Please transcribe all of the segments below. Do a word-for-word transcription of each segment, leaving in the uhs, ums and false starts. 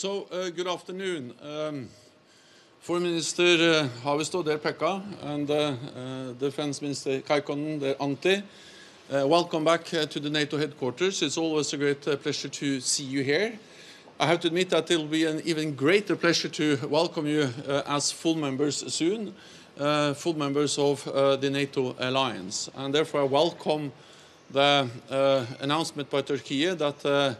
So, uh, good afternoon. Um, Foreign Minister uh, Haavisto, dear Pekka, and uh, uh, Defense Minister Kaikkonen, dear Antti. Uh, welcome back uh, to the NATO headquarters. It's always a great uh, pleasure to see you here. I have to admit that it will be an even greater pleasure to welcome you uh, as full members soon, uh, full members of uh, the NATO alliance. And therefore I welcome the uh, announcement by Turkey that uh,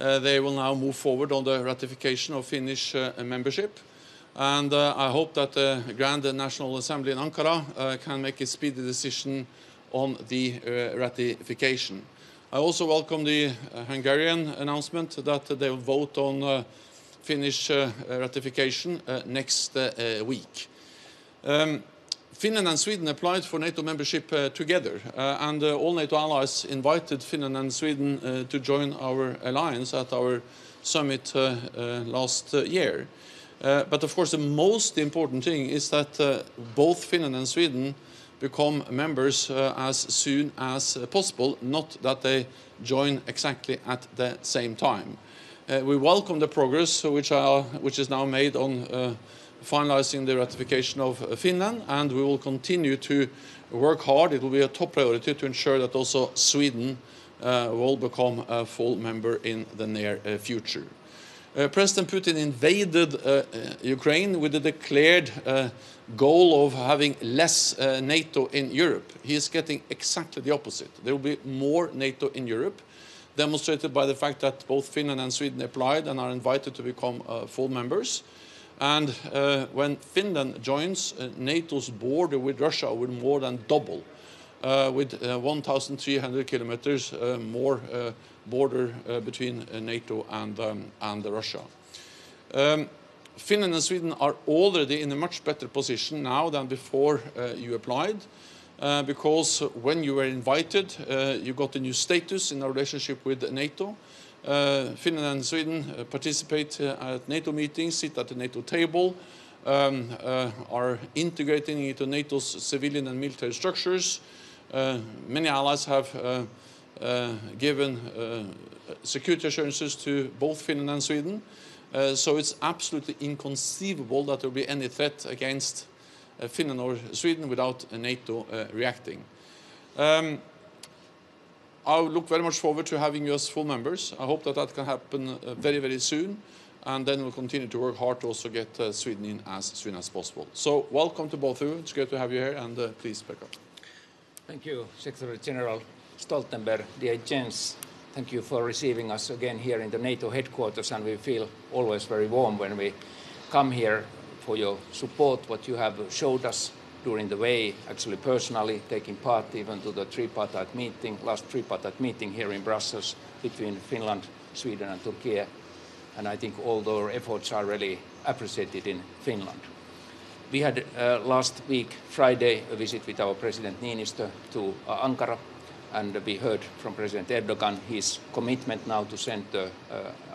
Uh, they will now move forward on the ratification of Finnish uh, membership. And uh, I hope that the Grand National Assembly in Ankara uh, can make a speedy decision on the uh, ratification. I also welcome the uh, Hungarian announcement that uh, they will vote on uh, Finnish uh, ratification uh, next uh, uh, week. Um, Finland and Sweden applied for NATO membership uh, together, uh, and uh, all NATO allies invited Finland and Sweden uh, to join our alliance at our summit uh, uh, last uh, year. Uh, but of course the most important thing is that uh, both Finland and Sweden become members uh, as soon as possible, not that they join exactly at the same time. Uh, we welcome the progress which, are, which is now made on uh, finalizing the ratification of Finland, and we will continue to work hard. It will be a top priority to ensure that also Sweden uh, will become a full member in the near uh, future. Uh, President Putin invaded uh, Ukraine with the declared uh, goal of having less uh, NATO in Europe. He is getting exactly the opposite. There will be more NATO in Europe, demonstrated by the fact that both Finland and Sweden applied and are invited to become uh, full members. And uh, when Finland joins, uh, NATO's border with Russia will more than double, uh, with uh, one thousand three hundred kilometers uh, more uh, border uh, between uh, NATO and, um, and Russia. Um, Finland and Sweden are already in a much better position now than before uh, you applied, uh, because when you were invited, uh, you got a new status in our relationship with NATO. Uh, Finland and Sweden uh, participate uh, at NATO meetings, sit at the NATO table, um, uh, are integrating into NATO's civilian and military structures. Uh, many allies have uh, uh, given uh, security assurances to both Finland and Sweden. Uh, so it's absolutely inconceivable that there will be any threat against uh, Finland or Sweden without uh, NATO uh, reacting. Um, I look very much forward to having you as full members. I hope that that can happen uh, very, very soon. And then we'll continue to work hard to also get uh, Sweden in as soon as possible. So welcome to both of you. It's great to have you here. And uh, please, Pekka. Thank you, Secretary General Stoltenberg. Dear Jens, thank you for receiving us again here in the NATO headquarters. And we feel always very warm when we come here for your support, what you have showed us during the way, actually personally taking part even to the tripartite meeting, last tripartite meeting here in Brussels between Finland, Sweden and Turkey. And I think all their efforts are really appreciated in Finland. We had uh, last week, Friday, a visit with our President Niinistö to uh, Ankara, and we heard from President Erdogan his commitment now to send uh, uh,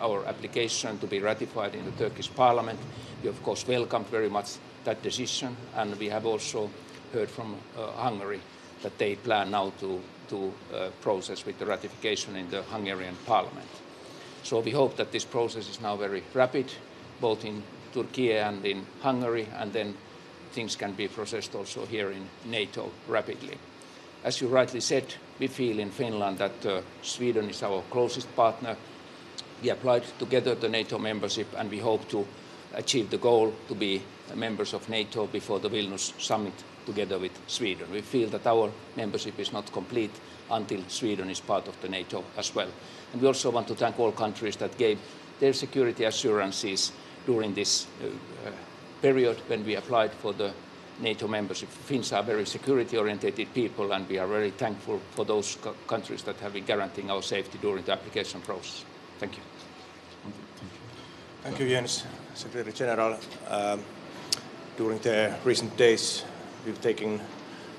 our application to be ratified in the Turkish parliament. We of course welcomed very much that decision, and we have also heard from uh, Hungary that they plan now to, to uh, process with the ratification in the Hungarian parliament. So we hope that this process is now very rapid, both in Turkey and in Hungary, and then things can be processed also here in NATO rapidly. As you rightly said, we feel in Finland that uh, Sweden is our closest partner. We applied together to NATO membership, and we hope to achieve the goal to be members of NATO before the Vilnius summit together with Sweden. We feel that our membership is not complete until Sweden is part of the NATO as well. And we also want to thank all countries that gave their security assurances during this uh, uh, period when we applied for the NATO membership. Finns are very security-oriented people, and we are very thankful for those co countries that have been guaranteeing our safety during the application process. Thank you. Thank you, Jens. Secretary General, uh, during the recent days, we've taken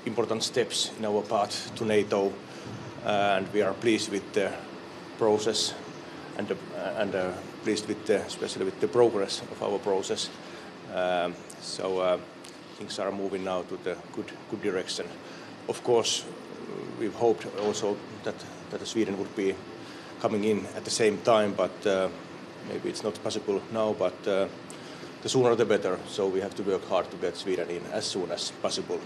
important steps in our path to NATO, uh, and we are pleased with the process, and, uh, and uh, pleased with the, especially with the progress of our process. Um, so uh, things are moving now to the good, good direction. Of course, we've hoped also that, that Sweden would be coming in at the same time, but uh, Maybe it's not possible now, but uh, the sooner the better. So we have to work hard to get Sweden in as soon as possible.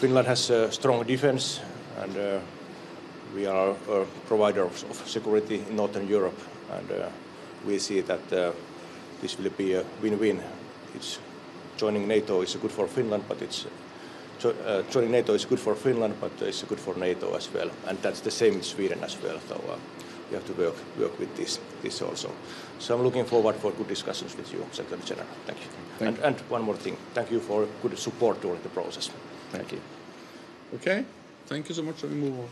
Finland has a strong defense, and uh, we are a provider of security in Northern Europe, and uh, we see that uh, this will be a win-win. It's joining NATO is good for Finland, but it's uh, joining NATO is good for Finland, but it's good for NATO as well, and that's the same in Sweden as well. So uh, we have to work work with this this also. So I'm looking forward for good discussions with you, Secretary General. Thank you. Thank and, you. And one more thing. Thank you for good support during the process. Thank, Thank you. you. Okay. Thank you so much. Let me move on.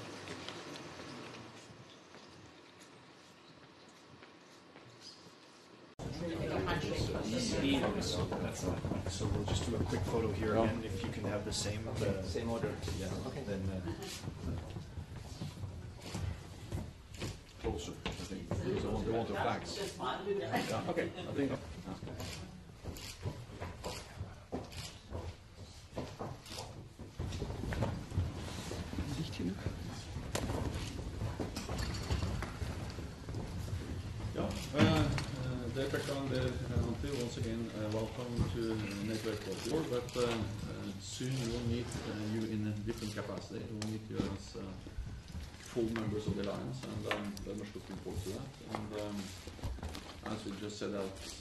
So we'll just do a quick photo here, no. and if you can have the same okay. uh, same order, yeah. Okay. Then uh, closer. I think they want, they want the flags. Yeah. Okay. I think. Once again, uh, welcome to Network Four, but uh, uh, soon we will meet uh, you in a different capacity. We will meet you as uh, full members of the Alliance, and I'm very much looking forward to that. And um, as we just said out,